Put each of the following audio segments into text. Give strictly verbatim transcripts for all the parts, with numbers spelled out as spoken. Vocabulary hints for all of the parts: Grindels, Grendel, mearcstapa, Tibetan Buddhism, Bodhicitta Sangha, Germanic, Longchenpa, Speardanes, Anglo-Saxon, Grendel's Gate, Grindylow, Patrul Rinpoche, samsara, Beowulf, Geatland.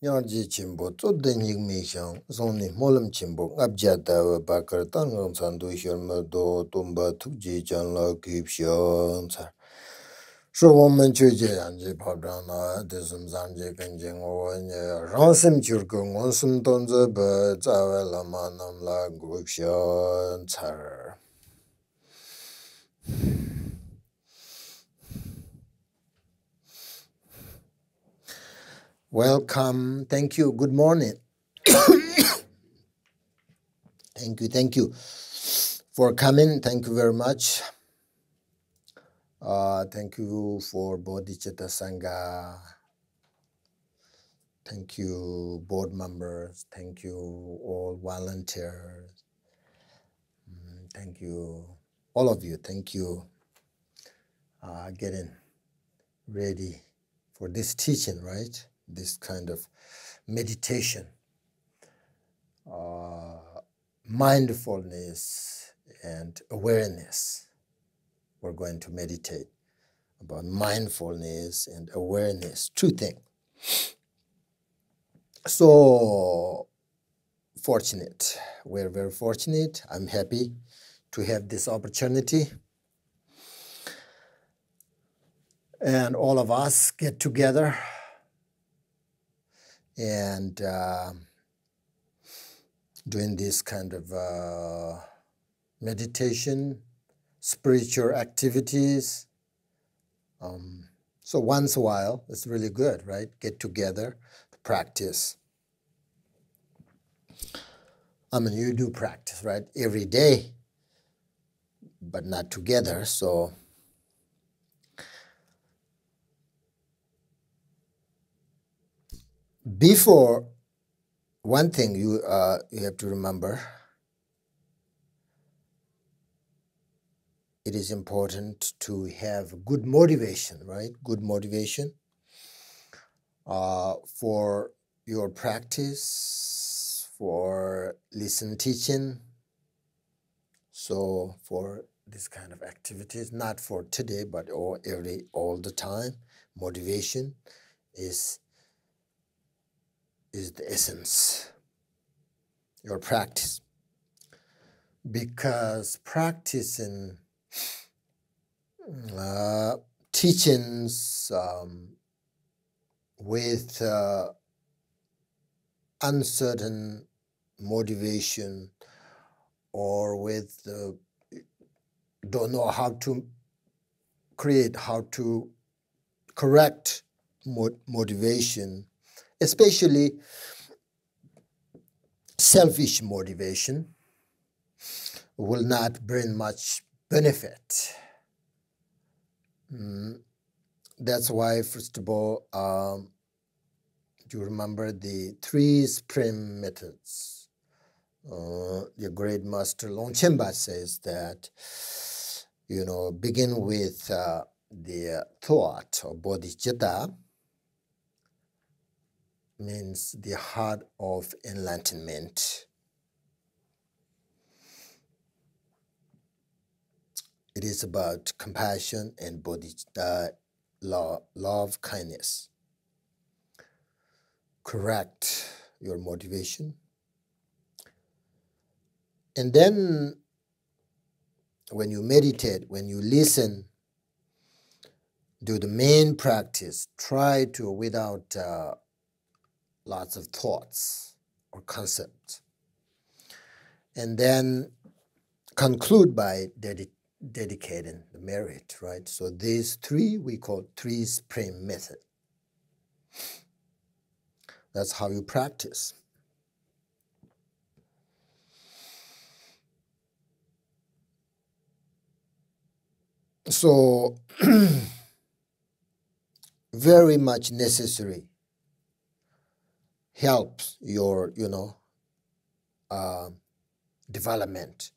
Yarji Chimbo, to the Nigmishang, Zoni Molum Chimbo, Abjata, Bakar, Tangons, and Dushon, Murdo, Tumba, Tukji, John Loki, Shons. So woman Chuja and Jipodana, Dism Zanji, Kenjing, Owen, Ransom Churkung, Onsum Tonza, Birds, Our Lamanam, La Gupshons. Welcome. Thank you. Good morning. Thank you. Thank you for coming. Thank you very much. Uh, thank you for Bodhicitta Sangha. Thank you, board members. Thank you, all volunteers. Thank you, all of you. Thank you. Uh, getting ready for this teaching, right? This kind of meditation, uh, mindfulness and awareness. We're going to meditate about mindfulness and awareness, two things. So fortunate, we're very fortunate. I'm happy to have this opportunity. And all of us get together and uh, doing this kind of uh, meditation, spiritual activities. Um, so once a while, it's really good, right? Get together, practice. I mean, you do practice, right? Every day, but not together, so. Before, one thing you uh, you have to remember, it is important to have good motivation, right? Good motivation uh, for your practice, for listen teaching, so for this kind of activities, not for today, but all, every, all the time. Motivation is is the essence, your practice. Because practicing uh, teachings um, with uh, uncertain motivation or with uh, don't know how to create, how to correct mo- motivation, especially selfish motivation, will not bring much benefit. Mm. That's why, first of all, um, you remember the three supreme methods. Uh, your great master Longchenpa says that, you know, begin with uh, the thought or bodhicitta, means the heart of enlightenment. It is about compassion and bodhicitta, love, love, kindness. Correct your motivation. And then when you meditate, when you listen, do the main practice, try to, without uh, lots of thoughts or concepts. And then conclude by dedi dedicating the merit, right? So these three we call three supreme method. That's how you practice. So very much necessary. Helps your, you know, uh, development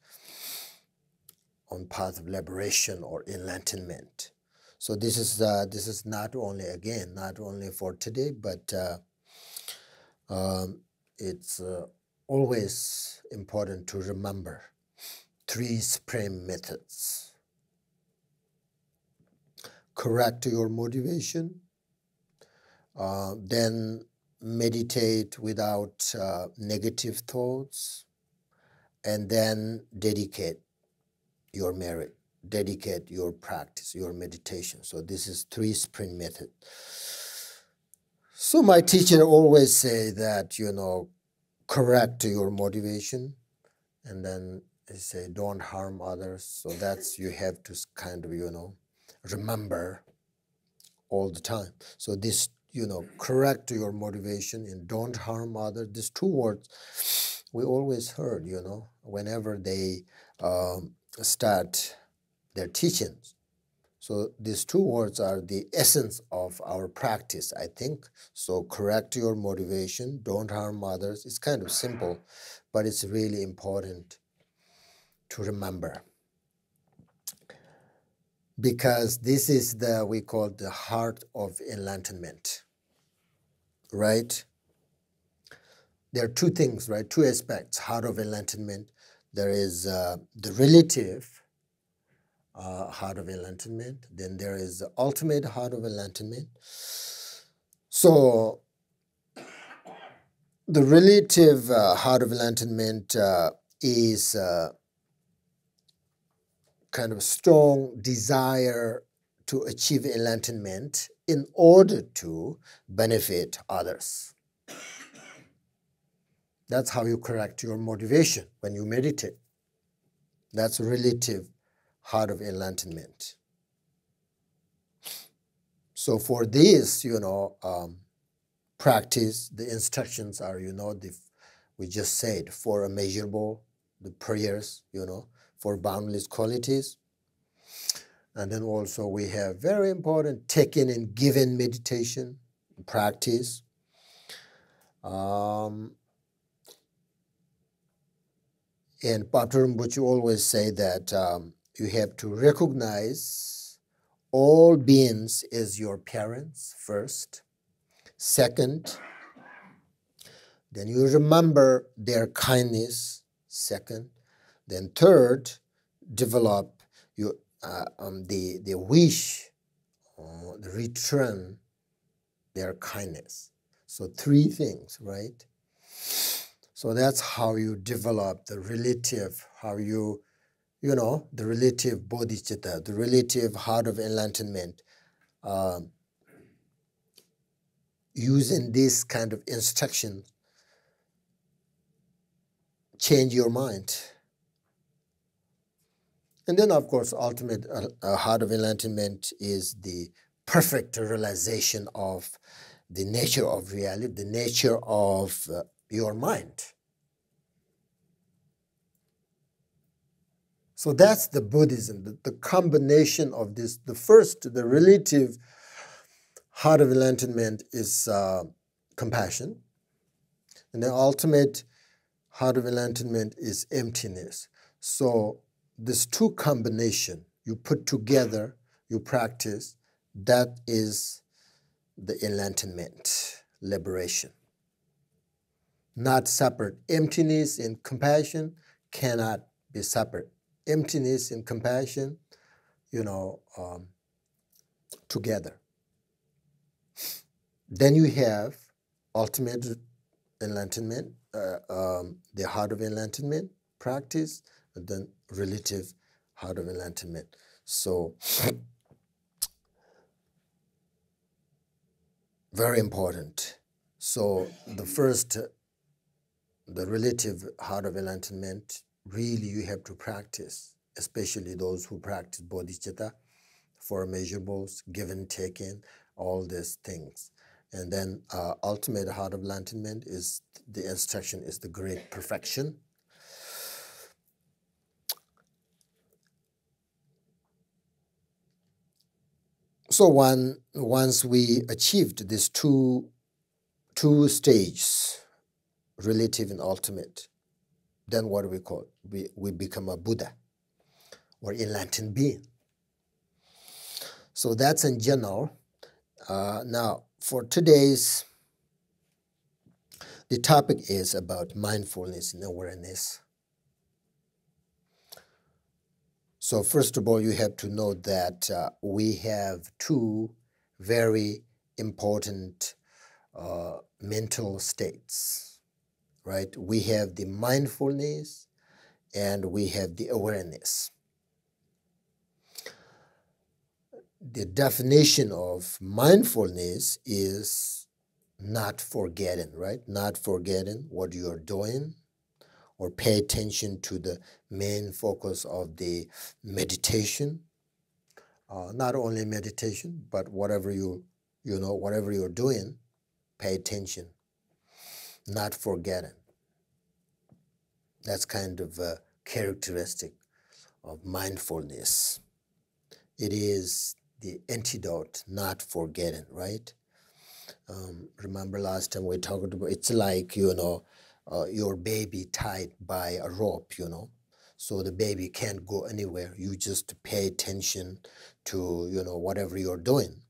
on path of liberation or enlightenment. So this is uh, this is not only, again, not only for today, but uh, um, it's uh, always important to remember three supreme methods. Correct your motivation, uh, then meditate without uh, negative thoughts, and then dedicate your merit, dedicate your practice, your meditation. So this is three spring method. So my teacher always say that, you know, correct your motivation, and then he say don't harm others. So that's, you have to kind of, you know, remember all the time. So this, you know, correct your motivation and don't harm others. These two words we always heard, you know, whenever they um, start their teachings. So these two words are the essence of our practice, I think. So correct your motivation, don't harm others. It's kind of simple, but it's really important to remember, because this is the, we call the heart of enlightenment, right? There are two things, right? Two aspects, heart of enlightenment. There is uh, the relative uh, heart of enlightenment. Then there is the ultimate heart of enlightenment. So the relative uh, heart of enlightenment uh, is uh, kind of strong desire to achieve enlightenment in order to benefit others. That's how you correct your motivation when you meditate. That's relative heart of enlightenment. So for this, you know, um, practice, the instructions are, you know, the, we just said, for immeasurable, the prayers, you know, for boundless qualities. And then also we have very important taking and giving meditation practice. Um, and Patrul Rinpoche always say that um, you have to recognize all beings as your parents first. Second, then you remember their kindness. Second. Then third, develop your, uh, um, the, the wish, uh, the return their kindness. So three things, right? So that's how you develop the relative, how you, you know, the relative bodhicitta, the relative heart of enlightenment, uh, using this kind of instruction, change your mind. And then, of course, ultimate uh, uh, heart of enlightenment is the perfect realization of the nature of reality, the nature of uh, your mind. So that's the Buddhism, the, the combination of this. The first, the relative heart of enlightenment is uh, compassion. And the ultimate heart of enlightenment is emptiness. So this two combination you put together, you practice, that is the enlightenment, liberation. Not separate. Emptiness and compassion cannot be separate. Emptiness and compassion, you know, um, together. Then you have ultimate enlightenment, uh, um, the heart of enlightenment practice, and then relative heart of enlightenment. So very important. So the first, the relative heart of enlightenment, really you have to practice, especially those who practice bodhicitta, for immeasurables, give and taking, all these things. And then uh, ultimate heart of enlightenment is, the instruction is the great perfection. So one, once we achieved these two, two stages, relative and ultimate, then what do we call it? We, we become a Buddha or enlightened being. So that's in general. Uh, now for today's, the topic is about mindfulness and awareness. So first of all, you have to know that uh, we have two very important uh, mental states, right? We have the mindfulness and we have the awareness. The definition of mindfulness is not forgetting, right? Not forgetting what you're doing, or pay attention to the main focus of the meditation. Uh, not only meditation, but whatever you, you know, whatever you're doing, pay attention, not forgetting. That's kind of a characteristic of mindfulness. It is the antidote, not forgetting, right? Um, remember last time we talked about, it's like, you know, Uh, your baby tied by a rope, you know, so the baby can't go anywhere. You just pay attention to, you know, whatever you're doing.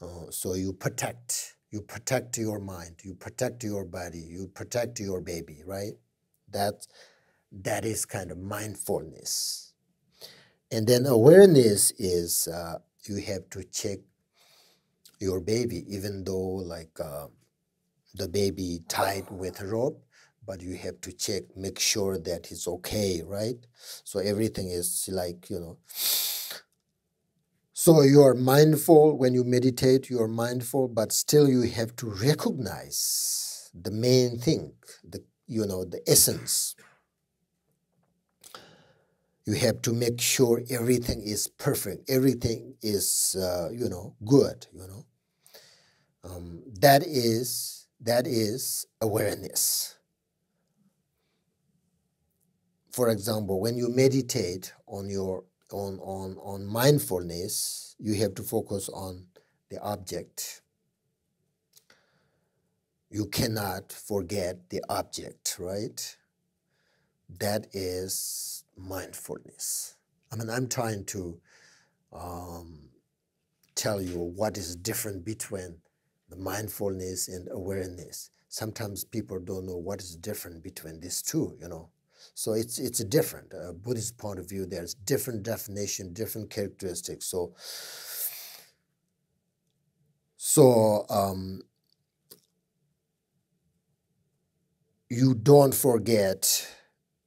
Uh, so you protect, you protect your mind, you protect your body, you protect your baby, right? That, that is kind of mindfulness. And then awareness is uh, you have to check your baby, even though like uh, the baby tied with a rope, but you have to check, make sure that it's okay, right? So everything is like, you know. So you are mindful when you meditate, you are mindful, but still you have to recognize the main thing, the, you know, the essence. You have to make sure everything is perfect, everything is, uh, you know, good, you know. Um, that is... That is awareness. For example, when you meditate on your on, on, on mindfulness, you have to focus on the object. You cannot forget the object, right? That is mindfulness. I mean, I'm trying to um, tell you what is different between mindfulness and awareness. Sometimes people don't know what is different between these two, you know. So it's it's a different, uh, Buddhist point of view, there's different definition, different characteristics. So, so um, you don't forget,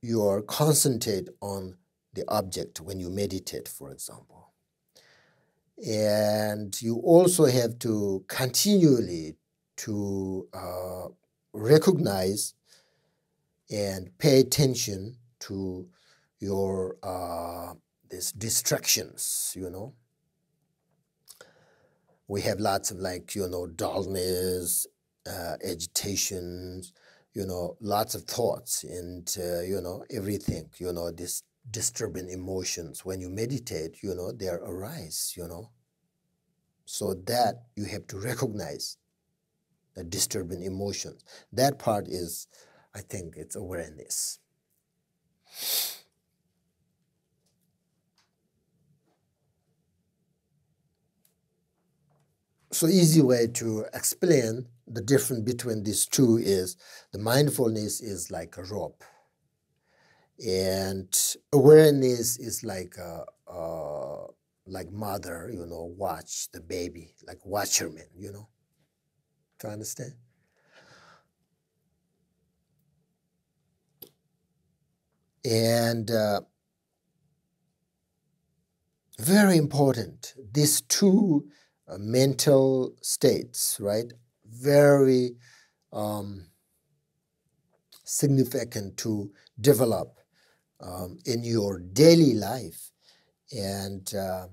you're concentrated on the object when you meditate, for example. And you also have to continually to uh, recognize and pay attention to your uh, these distractions, you know. We have lots of like, you know, dullness, uh, agitation, you know, lots of thoughts and, uh, you know, everything, you know, this disturbing emotions. When you meditate, you know, they arise, you know. So that you have to recognize the disturbing emotions. That part is, I think, it's awareness. So easy way to explain the difference between these two is the mindfulness is like a rope, and awareness is like a, a like mother, you know, watch the baby, like watcherman, you know. Do you understand? And uh, very important, these two uh, mental states, right? Very um, significant to develop Um, in your daily life, and uh,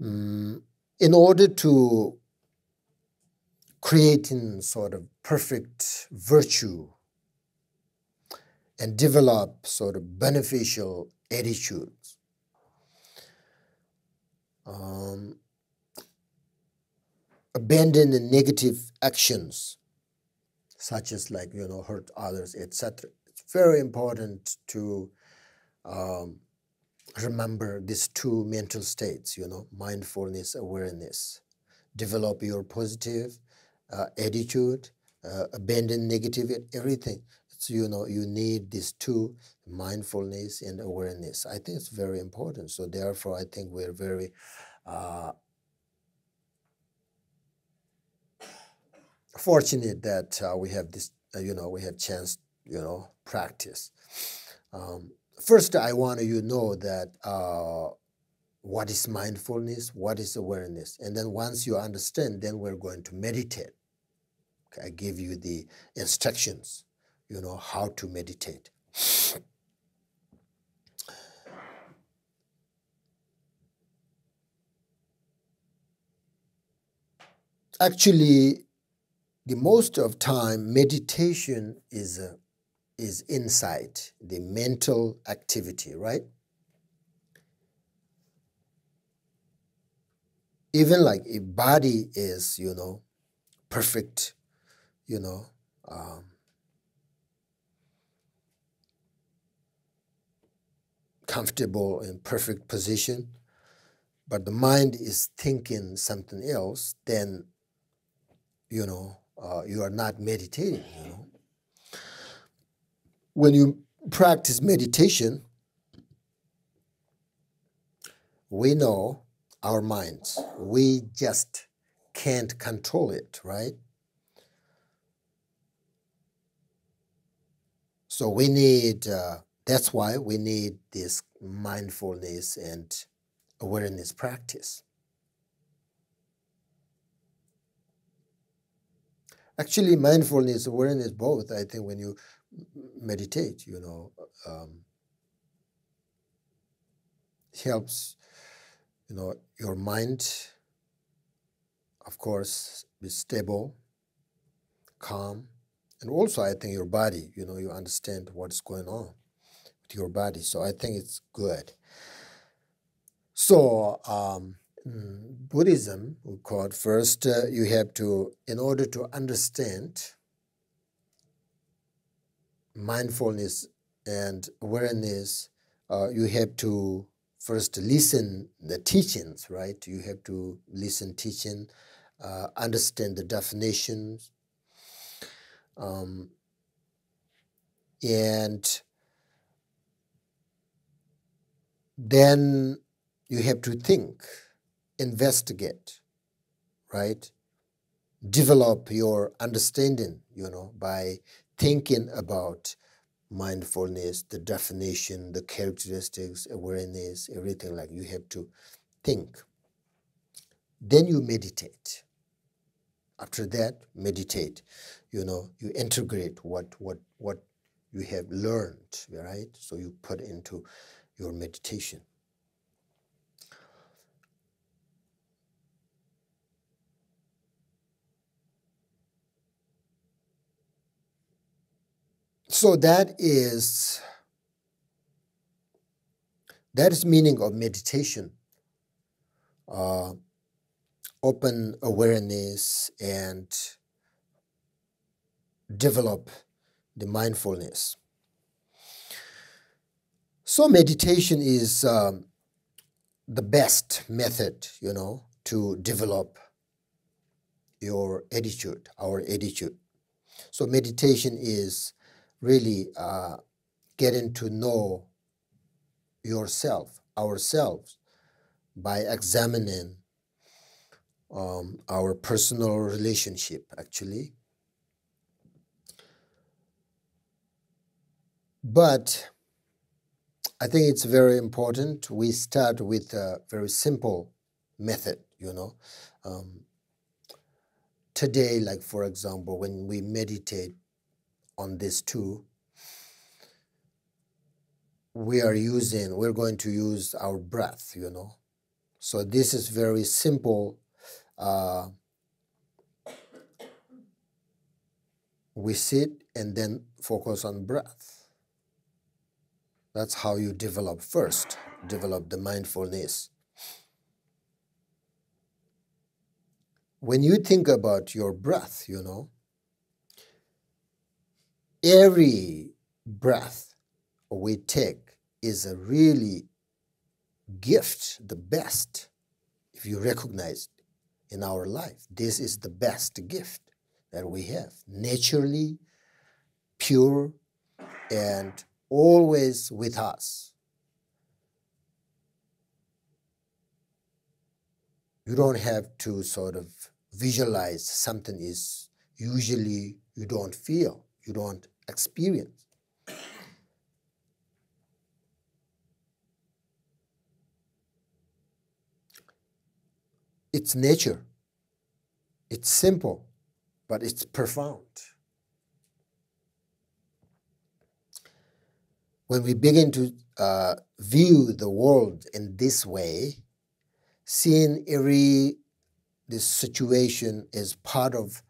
mm, in order to creating sort of perfect virtue and develop sort of beneficial attitudes, um, abandon the negative actions such as like, you know, hurt others, et cetera. Very important to um, remember these two mental states, you know, mindfulness, awareness. Develop your positive uh, attitude, uh, abandon negative, everything. So, you know, you need these two, mindfulness and awareness. I think it's very important. So therefore, I think we're very uh, fortunate that uh, we have this, uh, you know, we have chance, you know, practice. Um, first, I want you to know that uh, what is mindfulness, what is awareness, and then once you understand, then we're going to meditate. Okay, I give you the instructions, you know, how to meditate. Actually, the most of time meditation is uh, is insight, the mental activity, right? Even like if body is, you know, perfect, you know, um, comfortable in perfect position, but the mind is thinking something else, then, you know, uh, you are not meditating, you know. When you practice meditation, we know our minds. We just can't control it, right? So we need, uh, that's why we need this mindfulness and awareness practice. Actually, mindfulness, awareness, both, I think, when you meditate, you know, um, helps, you know, your mind, of course, be stable, calm, and also, I think, your body, you know, you understand what's going on with your body. So I think it's good. So, um, Mm, Buddhism, we call it first, uh, you have to, in order to understand mindfulness and awareness, uh, you have to first listen the teachings, right? You have to listen teaching, uh, understand the definitions, um, and then you have to think. Investigate, right? Develop your understanding, you know, by thinking about mindfulness, the definition, the characteristics, awareness, everything like you have to think. Then you meditate. After that, meditate. You know, you integrate what what what you have learned, right? So you put into your meditation. So that is, that is meaning of meditation, uh, open awareness and develop the mindfulness. So meditation is um, the best method, you know, to develop your attitude, our attitude. So meditation is really uh, getting to know yourself, ourselves, by examining um, our personal relationship, actually. But I think it's very important we start with a very simple method, you know. Um, today, like for example, when we meditate, on this too, we are using, we're going to use our breath, you know. So this is very simple. Uh, we sit and then focus on breath. That's how you develop first, develop the mindfulness. When you think about your breath, you know, every breath we take is a really gift, the best, if you recognize it in our life. This is the best gift that we have, naturally, pure, and always with us. You don't have to sort of visualize something is usually you don't feel, you don't experience. It's nature. It's simple, but it's profound. When we begin to uh, view the world in this way, seeing every this situation is part of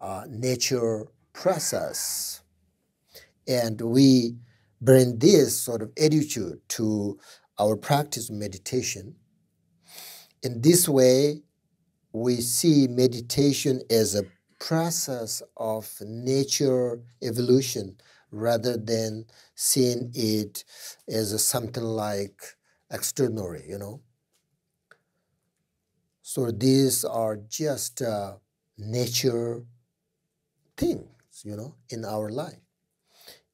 uh, nature process, and we bring this sort of attitude to our practice of meditation. In this way, we see meditation as a process of nature evolution rather than seeing it as a something like extraordinary, you know. So these are just uh, nature things, you know, in our life.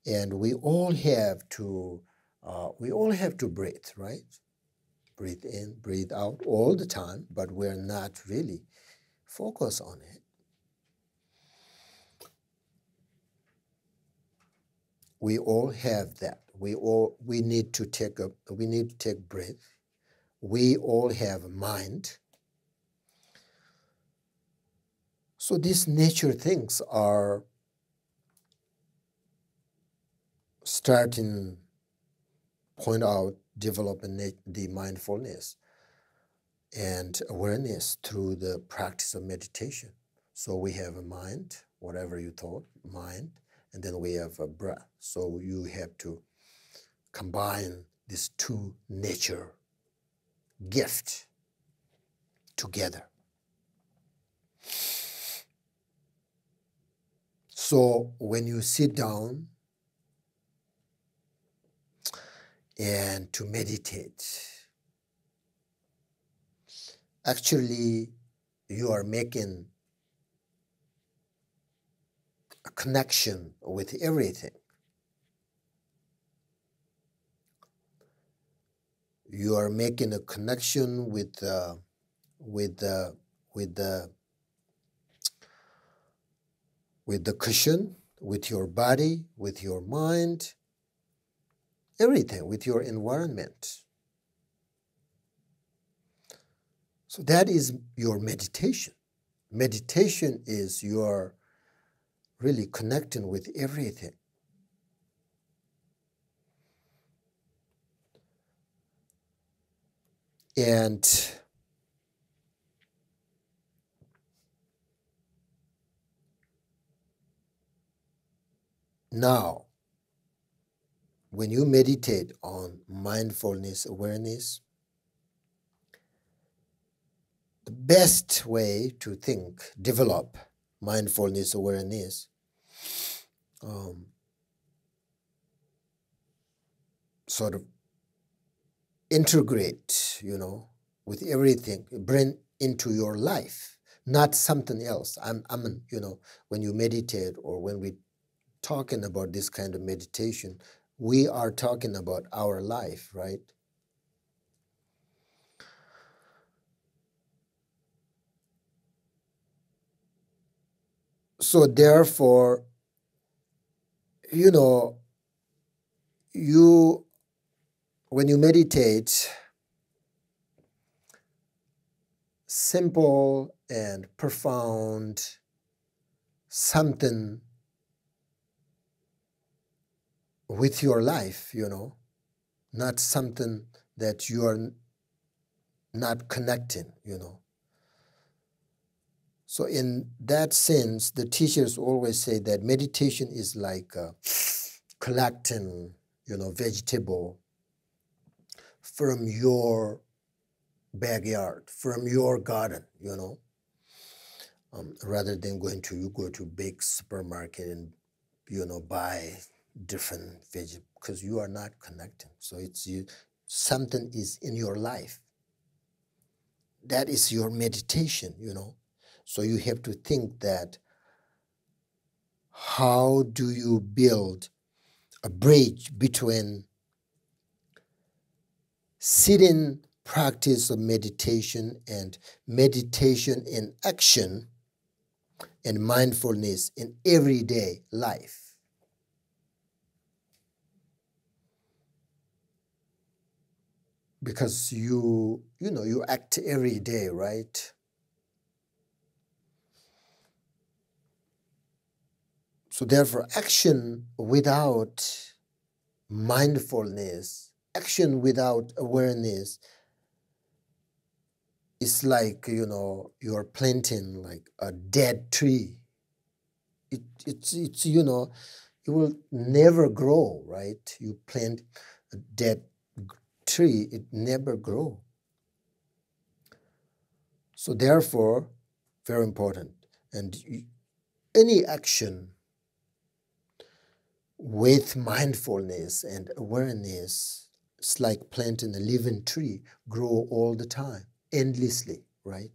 And we all have to, uh, we all have to breathe, right? Breathe in, breathe out all the time, but we're not really focused on it. We all have that. We all we need to take a we need to take breath. We all have a mind. So these nature things are starting point out developing the mindfulness and awareness through the practice of meditation. So we have a mind, whatever you thought, mind, and then we have a breath. So you have to combine these two nature gifts together. So when you sit down and to meditate, actually you are making a connection with everything. You are making a connection with uh, with the uh, with the uh, with the cushion, with your body, with your mind, everything, with your environment. So that is your meditation. Meditation is your really connecting with everything. And now, when you meditate on mindfulness awareness, the best way to think, develop mindfulness awareness, Um, sort of integrate, you know, with everything, bring into your life, not something else. I'm, I'm, you know, when you meditate or when we talking about this kind of meditation, we are talking about our life, right? So therefore, you know, you, when you meditate, simple and profound, something with your life, you know, not something that you are not connecting, you know. So in that sense, the teachers always say that meditation is like uh, collecting, you know, vegetable from your backyard, from your garden, you know, um, rather than going to, you go to big supermarket and, you know, buy different vegetables, because you are not connecting. So it's you, something is in your life. That is your meditation, you know. So you have to think that how do you build a bridge between sitting practice of meditation and meditation in action and mindfulness in everyday life. Because you, you know, you act every day, right? So therefore, action without mindfulness, action without awareness, it's like, you know, you're planting like a dead tree. It, it's, it's, you know, it will never grow, right? You plant a dead tree, it never grows. So therefore, very important. And any action with mindfulness and awareness, it's like planting a living tree, grow all the time. Endlessly, right?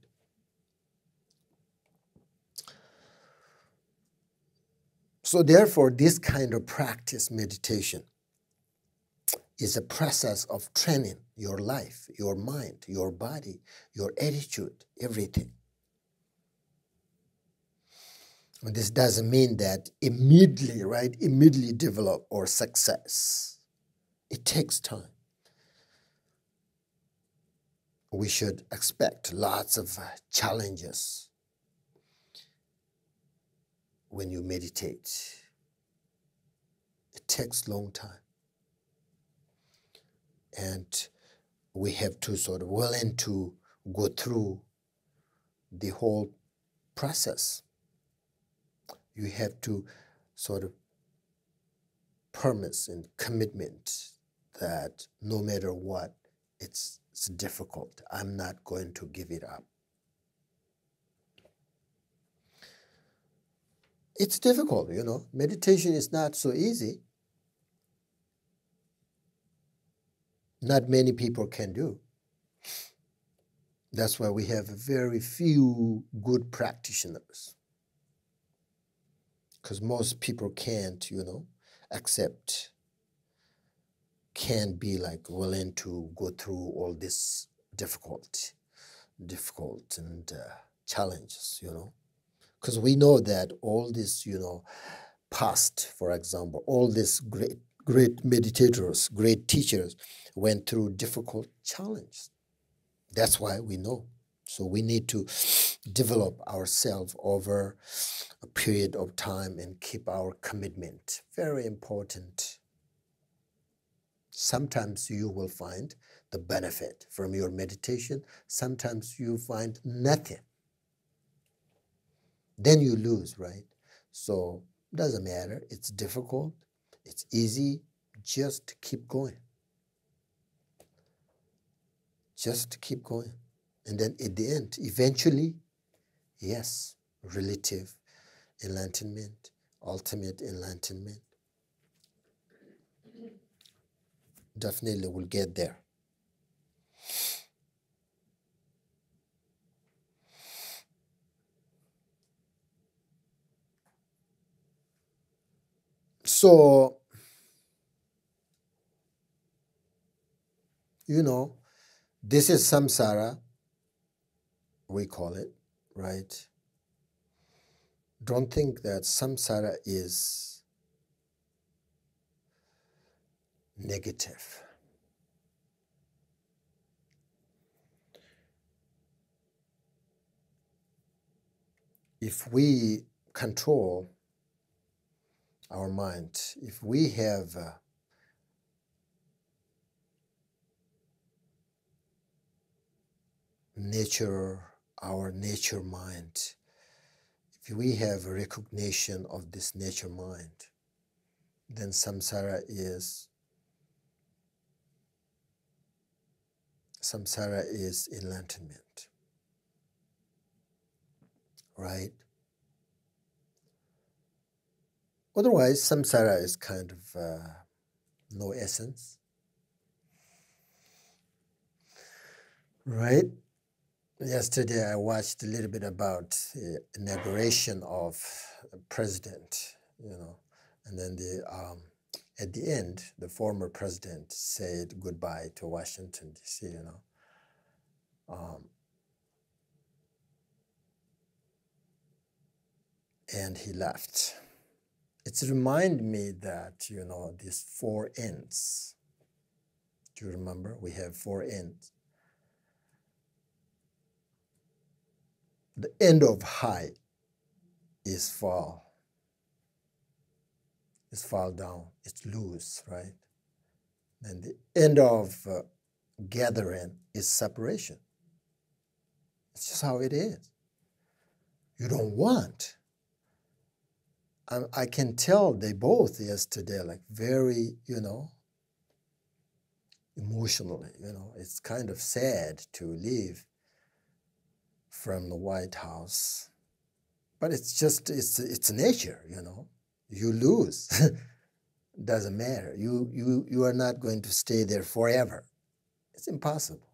So therefore, this kind of practice, meditation, is a process of training your life, your mind, your body, your attitude, everything. And this doesn't mean that immediately, right, immediately develop or success. It takes time. We should expect lots of challenges when you meditate. It takes a long time. And we have to sort of willing to go through the whole process. You have to sort of promise and commitment that no matter what, it's It's difficult. I'm not going to give it up. It's difficult, you know. Meditation is not so easy. Not many people can do. That's why we have very few good practitioners. Because most people can't, you know, accept. Can't be like willing to go through all this difficult, difficult and uh, challenges, you know, because we know that all this, you know, past, for example, all these great, great meditators, great teachers went through difficult challenges. That's why we know. So we need to develop ourselves over a period of time and keep our commitment. Very important. Sometimes you will find the benefit from your meditation. Sometimes you find nothing. Then you lose, right? So it doesn't matter. It's difficult. It's easy. Just keep going. Just keep going. And then at the end, eventually, yes, relative enlightenment, ultimate enlightenment. Definitely will get there. So, you know, this is samsara, we call it, right? Don't think that samsara is negative. If we control our mind, if we have uh, nature, our nature mind, if we have a recognition of this nature mind, then samsara is Samsara is enlightenment, right? Otherwise, samsara is kind of uh, no essence, right? Yesterday, I watched a little bit about the inauguration of a president, you know, and then the um, at the end, the former president said goodbye to Washington, D C, you know. Um, and he left. It reminds me that, you know, these four ends. Do you remember? We have four ends. The end of high is fall. It's fall down, it's loose, right? And the end of uh, gathering is separation. It's just how it is. You don't want. I, I can tell they both yesterday, like very, you know, emotionally, you know, it's kind of sad to leave from the White House, but it's just, it's it's nature, you know. You lose, doesn't matter. You, you, you are not going to stay there forever. It's impossible.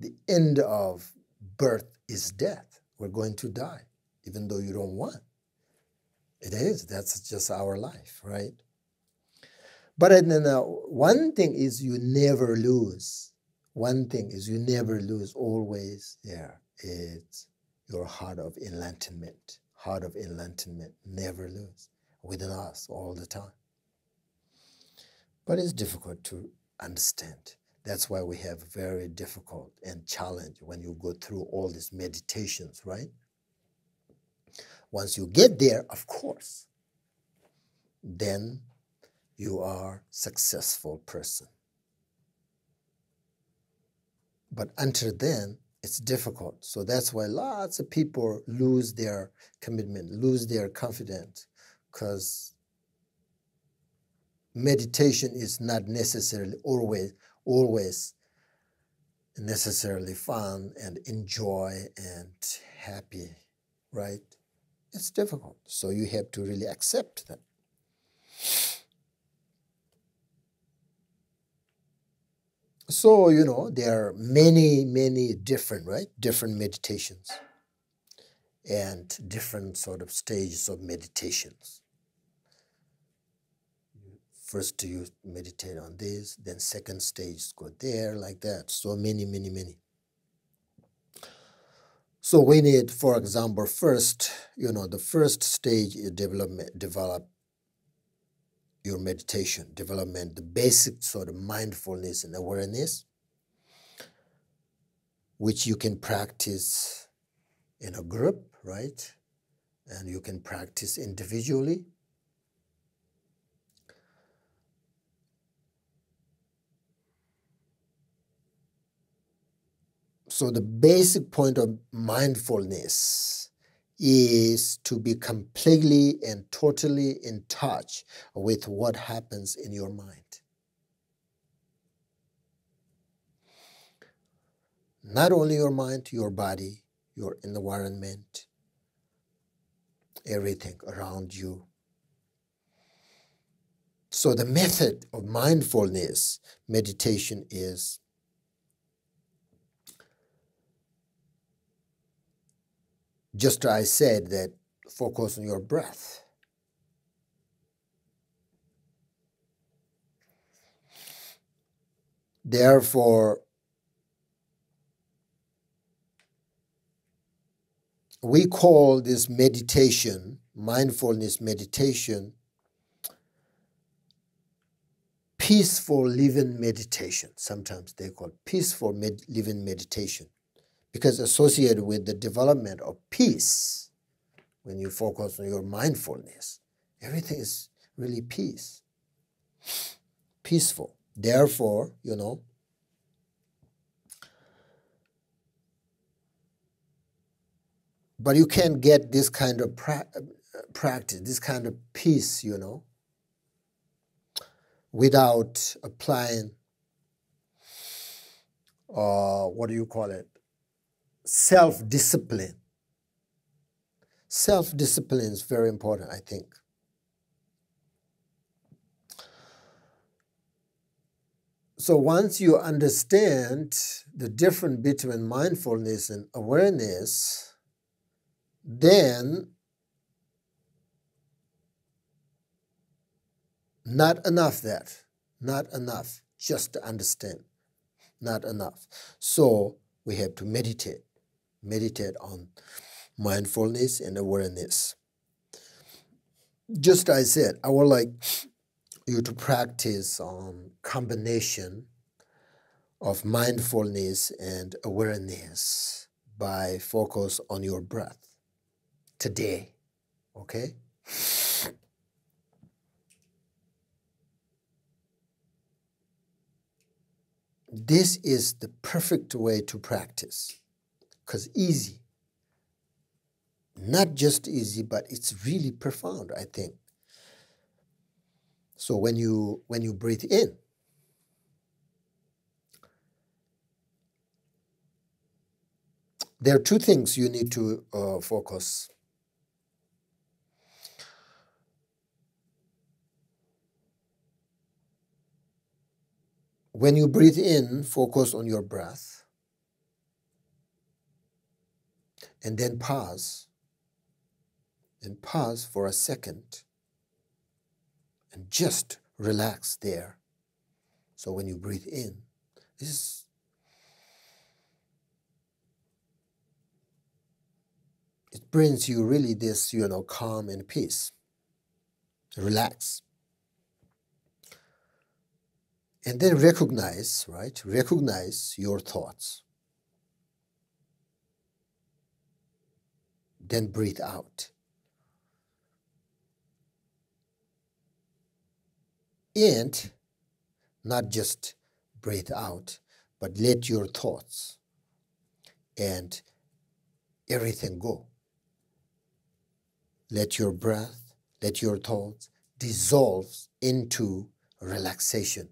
The end of birth is death. We're going to die, even though you don't want. It is, that's just our life, right? But and then, uh, one thing is you never lose. One thing is you never lose, always there. Yeah, it's your heart of enlightenment. Heart of enlightenment never lose within us all the time. But it's difficult to understand. That's why we have very difficult and challenge when you go through all these meditations, right? Once you get there, of course, then you are successful person. But until then, it's difficult. So that's why lots of people lose their commitment, lose their confidence, because meditation is not necessarily always, always necessarily fun and enjoy and happy, right? It's difficult. So you have to really accept that. So, you know, there are many, many different, right? Different meditations and different sort of stages of meditations. First you meditate on this, then second stage go there, like that. So many, many, many. So we need, for example, first, you know, the first stage is development, develop your meditation, development, the basic sort of mindfulness and awareness, which you can practice in a group, right? And you can practice individually. So the basic point of mindfulness is to be completely and totally in touch with what happens in your mind. Not only your mind, your body, your environment, everything around you. So the method of mindfulness meditation is just I said that focus on your breath. Therefore, we call this meditation, mindfulness meditation, peaceful living meditation. Sometimes they call it peaceful med- living meditation. Because associated with the development of peace, when you focus on your mindfulness, everything is really peace, peaceful. Therefore, you know, but you can't get this kind of pra- practice, this kind of peace, you know, without applying, uh, what do you call it? Self-discipline. Self-discipline is very important, I think. So once you understand the difference between mindfulness and awareness, then not enough that, not enough just to understand, not enough. So we have to meditate. Meditate on mindfulness and awareness. Just as I said, I would like you to practice um, combination of mindfulness and awareness by focus on your breath today, okay? This is the perfect way to practice, because easy. Not just easy, but it's really profound, I think. So when you, when you breathe in, there are two things you need to uh, focus. When you breathe in, focus on your breath, and then pause, and pause for a second, and just relax there. So when you breathe in, this is it brings you really this, you know, calm and peace. Relax. And then recognize, right? Recognize your thoughts. Then breathe out. And not just breathe out, but let your thoughts and everything go. Let your breath, let your thoughts dissolve into relaxation,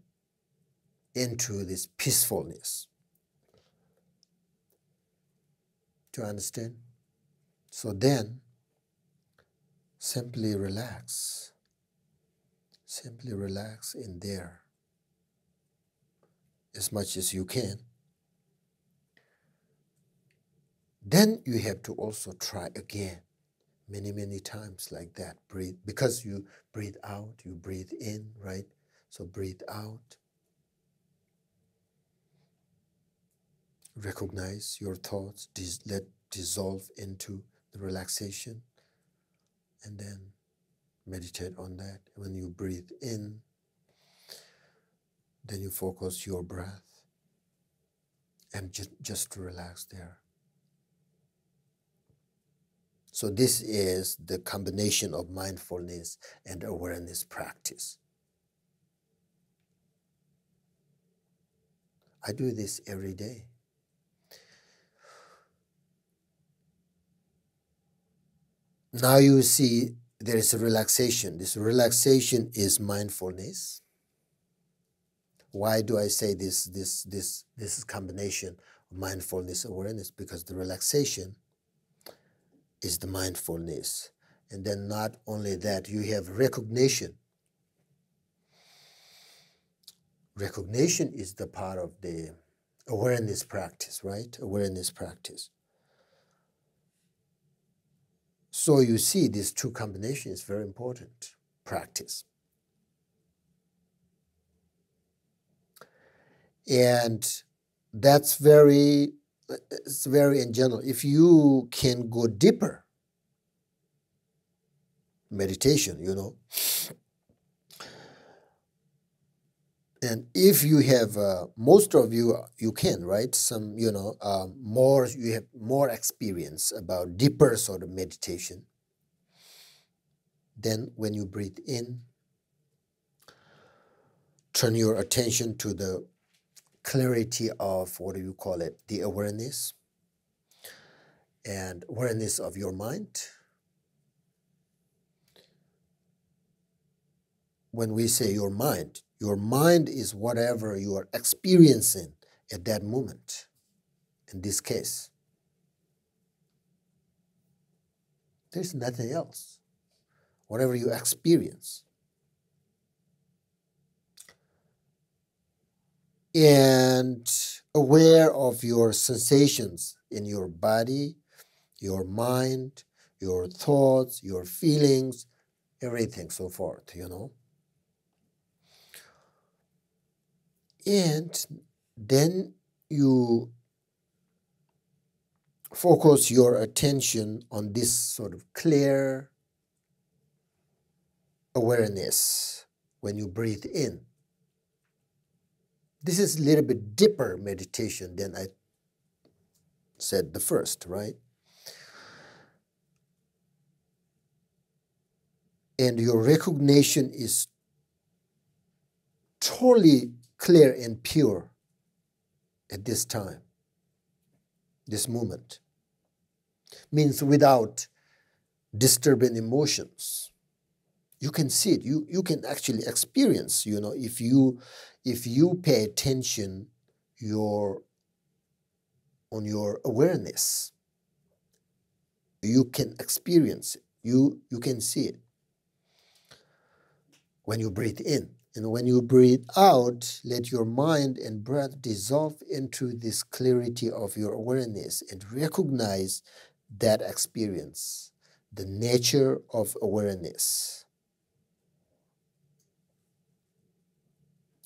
into this peacefulness. Do you understand? So then, simply relax. Simply relax in there as much as you can. Then you have to also try again. Many, many times like that, breathe, because you breathe out, you breathe in, right? So breathe out. Recognize your thoughts, dis let dissolve into the relaxation, and then meditate on that. When you breathe in, then you focus your breath and ju just relax there. So this is the combination of mindfulness and awareness practice. I do this every day. Now you see there is a relaxation. This relaxation is mindfulness. Why do I say this, this, this, this combination of mindfulness and awareness? Because the relaxation is the mindfulness. And then not only that, you have recognition. Recognition is the part of the awareness practice, right? Awareness practice. So you see these two combinations is very important practice. And that's very It's very in general. If you can go deeper, meditation, you know, and if you have, uh, most of you, you can, right? Some, you know, uh, more, you have more experience about deeper sort of meditation. Then when you breathe in, turn your attention to the clarity of, what do you call it, the awareness, and awareness of your mind. When we say your mind, your mind is whatever you are experiencing at that moment, in this case. There's nothing else, whatever you experience. And aware of your sensations in your body, your mind, your thoughts, your feelings, everything so forth, you know. And then you focus your attention on this sort of clear awareness when you breathe in. This is a little bit deeper meditation than I said the first, right? And your recognition is totally clear and pure at this time, this moment. Means without disturbing emotions. You can see it, you, you can actually experience, you know, if you, if you pay attention your, on your awareness, you can experience it, you, you can see it. When you breathe in, and when you breathe out, let your mind and breath dissolve into this clarity of your awareness and recognize that experience, the nature of awareness.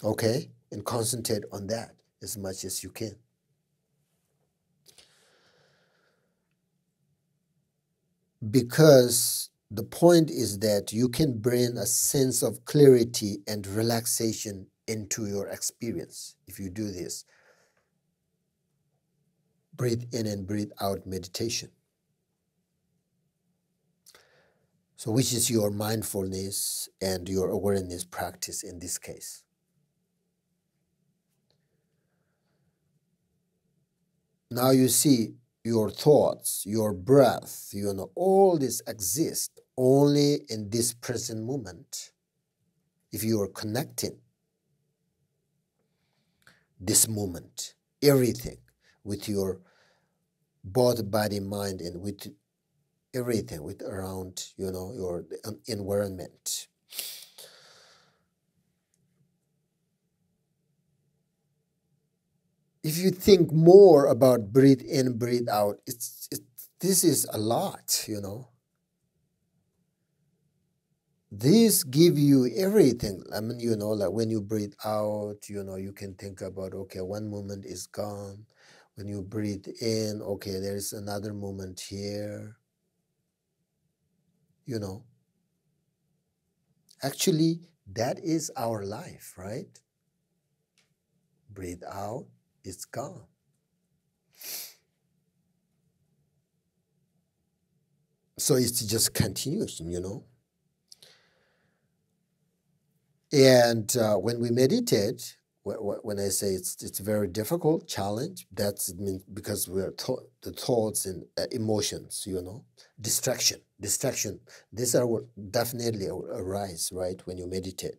Okay? And concentrate on that as much as you can. Because the point is that you can bring a sense of clarity and relaxation into your experience if you do this. Breathe in and breathe out meditation. So which is your mindfulness and your awareness practice in this case. Now you see your thoughts, your breath, you know, all this exists only in this present moment. If you are connecting this moment, everything, with your both body, mind, and with everything, with around, you know, your environment. If you think more about breathe in, breathe out, it's, it, this is a lot, you know. These give you everything. I mean, you know, like when you breathe out, you know, you can think about, okay, one moment is gone. When you breathe in, okay, there is another moment here. You know. Actually, that is our life, right? Breathe out. It's gone. So it's just continuation, you know. And uh, when we meditate, wh wh when I say it's it's a very difficult challenge, that's because we're th the thoughts and uh, emotions, you know, distraction, distraction. These are what definitely arise, right, when you meditate.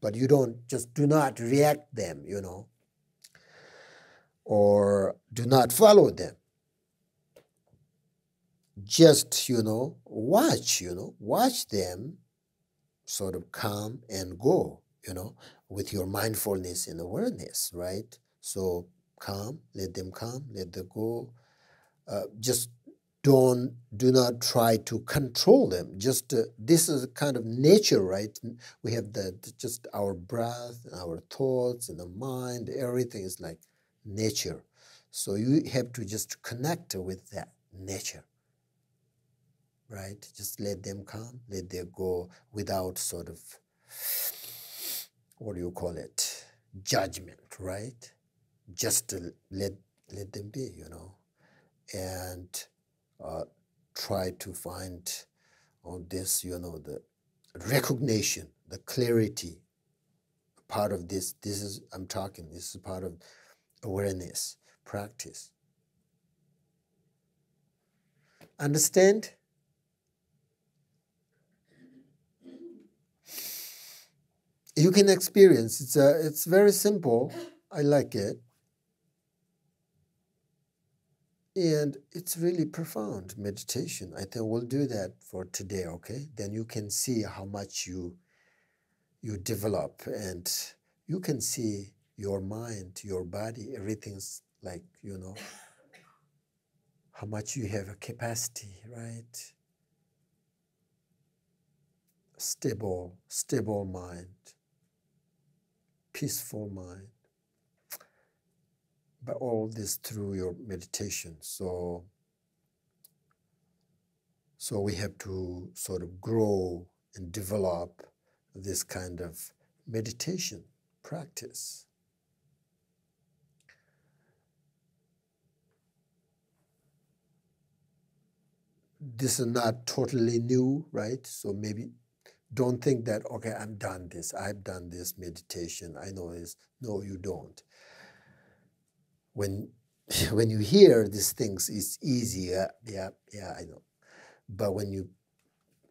But you don't just do not react them, you know. Or do not follow them. Just, you know, watch, you know, watch them sort of come and go, you know, with your mindfulness and awareness, right? So come, let them come, let them go. Uh, just don't, do not try to control them. Just, uh, this is a kind of nature, right? We have the, just our breath, our thoughts, and the mind, everything is like nature. So you have to just connect with that nature, right? Just let them come, let them go without sort of, what do you call it, judgment, right? Just to let, let them be, you know, and uh, try to find all this, you know, the recognition, the clarity, part of this, this is, I'm talking, this is part of awareness practice. Understand? You can experience. It's a, it's very simple. I like it. And it's really profound meditation. I think we'll do that for today, okay? Then you can see how much you you develop, and you can see your mind, your body, everything's like, you know, how much you have a capacity, right? Stable, stable mind, peaceful mind. But all this through your meditation. So So we have to sort of grow and develop this kind of meditation practice. This is not totally new, right? So maybe don't think that, okay, I've done this, I've done this meditation, I know this. No, you don't. When, when you hear these things, it's easier. Yeah, yeah, I know. But when you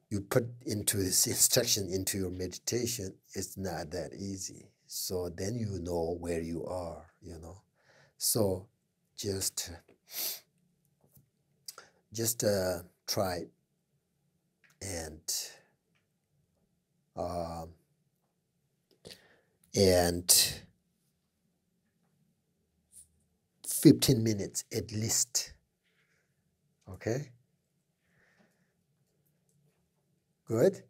you put into this instruction into your meditation, it's not that easy. So then you know where you are, you know. So just just uh, try and uh, and fifteen minutes at least. Okay. Good.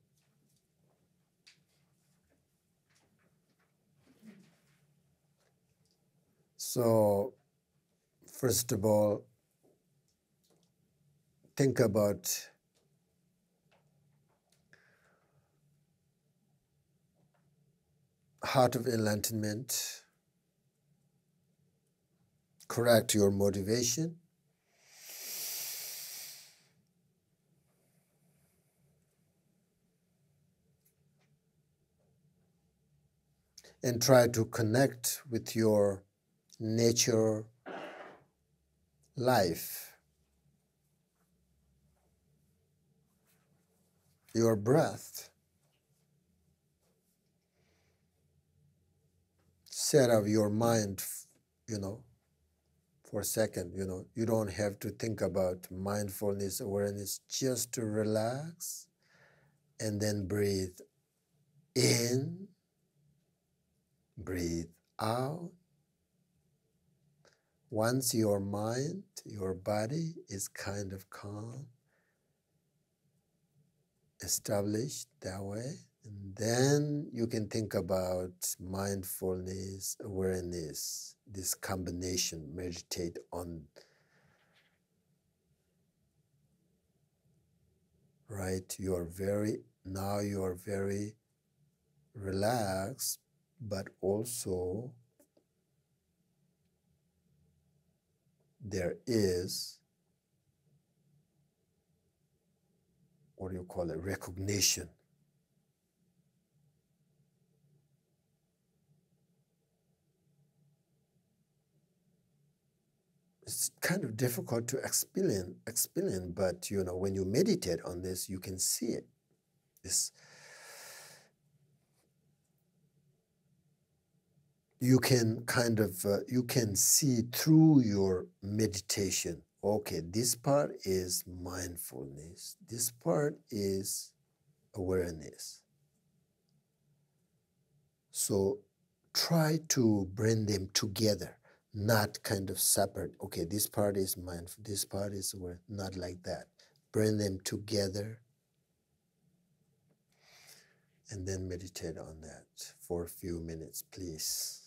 So, first of all, think about heart of enlightenment, correct your motivation. And try to connect with your nature life, your breath. Set up your mind, you know, for a second, you know, you don't have to think about mindfulness, awareness, just to relax and then breathe in. Breathe out. Once your mind, your body is kind of calm, established that way, and then you can think about mindfulness, awareness, this combination, meditate on, right? You are very, now you are very relaxed, but also there is, what do you call it, recognition. It's kind of difficult to explain, explain, but you know, when you meditate on this, you can see it. This. You can kind of, uh, you can see through your meditation, okay, this part is mindfulness, this part is awareness. So try to bring them together, not kind of separate, okay, this part is mindful, this part is aware, not like that. Bring them together and then meditate on that for a few minutes, please.